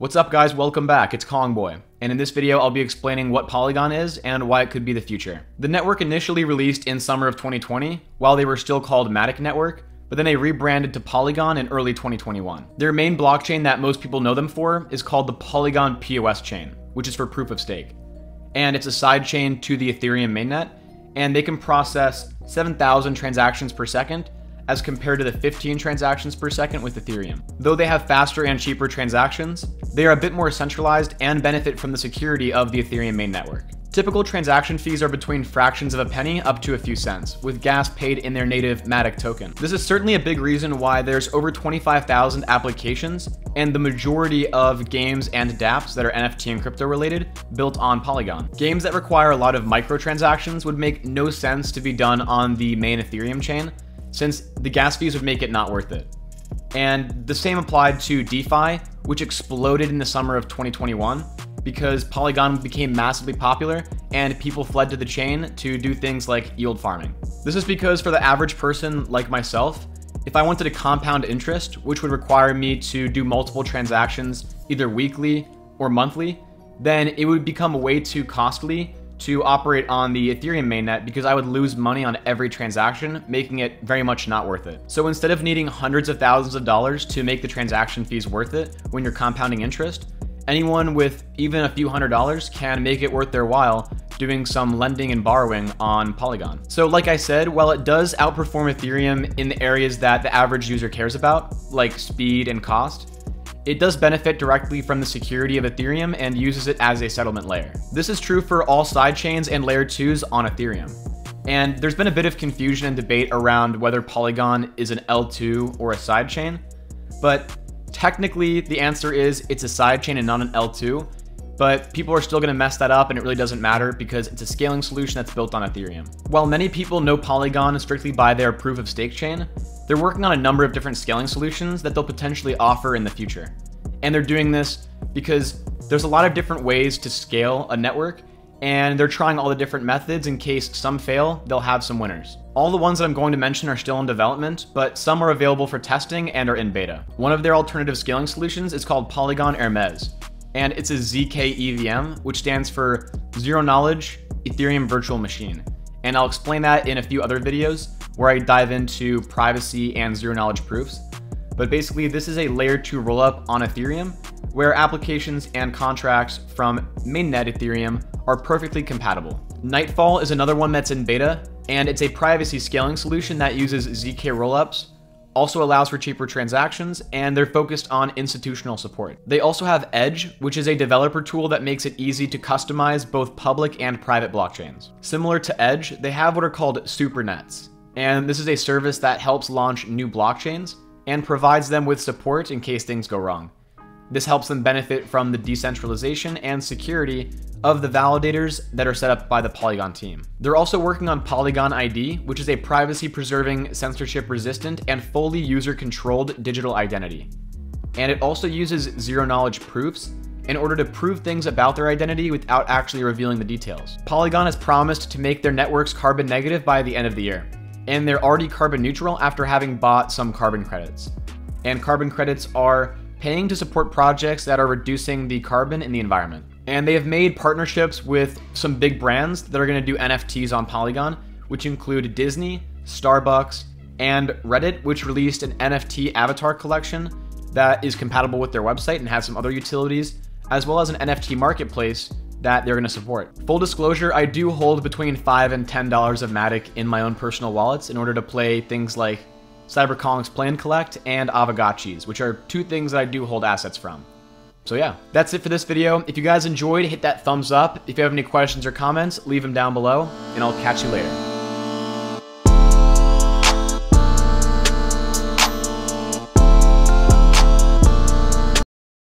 What's up, guys? Welcome back. It's Kongboy, and in this video I'll be explaining what Polygon is and why it could be the future. The network initially released in summer of 2020 while they were still called MATIC network, but then they rebranded to Polygon in early 2021. Their main blockchain that most people know them for is called the Polygon POS chain, which is for proof of stake, and it's a side chain to the Ethereum mainnet, and they can process 7,000 transactions per second as compared to the 15 transactions per second with Ethereum. Though they have faster and cheaper transactions, they are a bit more centralized and benefit from the security of the Ethereum main network. Typical transaction fees are between fractions of a penny up to a few cents, with gas paid in their native MATIC token. This is certainly a big reason why there's over 25,000 applications and the majority of games and DApps that are NFT and crypto related built on Polygon. Games that require a lot of microtransactions would make no sense to be done on the main Ethereum chain, since the gas fees would make it not worth it. And the same applied to DeFi, which exploded in the summer of 2021 because Polygon became massively popular and people fled to the chain to do things like yield farming. This is because for the average person like myself, if I wanted to compound interest, which would require me to do multiple transactions either weekly or monthly, then it would become way too costly to operate on the Ethereum mainnet because I would lose money on every transaction, making it very much not worth it. So instead of needing hundreds of thousands of dollars to make the transaction fees worth it when you're compounding interest, anyone with even a few $100s can make it worth their while doing some lending and borrowing on Polygon. So like I said, while it does outperform Ethereum in the areas that the average user cares about, like speed and cost, it does benefit directly from the security of Ethereum and uses it as a settlement layer. This is true for all sidechains and layer 2s on Ethereum. And there's been a bit of confusion and debate around whether Polygon is an L2 or a sidechain, but technically the answer is it's a sidechain and not an L2, but people are still gonna mess that up and it really doesn't matter because it's a scaling solution that's built on Ethereum. While many people know Polygon strictly by their proof of stake chain, they're working on a number of different scaling solutions that they'll potentially offer in the future. And they're doing this because there's a lot of different ways to scale a network, and they're trying all the different methods. In case some fail, they'll have some winners. All the ones that I'm going to mention are still in development, but some are available for testing and are in beta. One of their alternative scaling solutions is called Polygon Hermes, and it's a ZK EVM, which stands for Zero Knowledge Ethereum Virtual Machine. And I'll explain that in a few other videos where I dive into privacy and zero knowledge proofs. But basically, this is a layer 2 rollup on Ethereum where applications and contracts from mainnet Ethereum are perfectly compatible. Nightfall is another one that's in beta, and it's a privacy scaling solution that uses ZK rollups, also allows for cheaper transactions, and they're focused on institutional support. They also have Edge, which is a developer tool that makes it easy to customize both public and private blockchains. Similar to Edge, they have what are called SuperNets, and this is a service that helps launch new blockchains and provides them with support in case things go wrong. This helps them benefit from the decentralization and security of the validators that are set up by the Polygon team. They're also working on Polygon ID, which is a privacy-preserving, censorship-resistant, and fully user-controlled digital identity. And it also uses zero-knowledge proofs in order to prove things about their identity without actually revealing the details. Polygon has promised to make their networks carbon negative by the end of the year, and they're already carbon neutral after having bought some carbon credits. And carbon credits are paying to support projects that are reducing the carbon in the environment. And they have made partnerships with some big brands that are gonna do NFTs on Polygon, which include Disney, Starbucks, and Reddit, which released an NFT avatar collection that is compatible with their website and has some other utilities, as well as an NFT marketplace that they're gonna support. Full disclosure, I do hold between $5 and $10 of MATIC in my own personal wallets in order to play things like CyberKong's Play and Collect, and Avogachis, which are two things that I do hold assets from. So yeah, that's it for this video. If you guys enjoyed, hit that thumbs up. If you have any questions or comments, leave them down below, and I'll catch you later.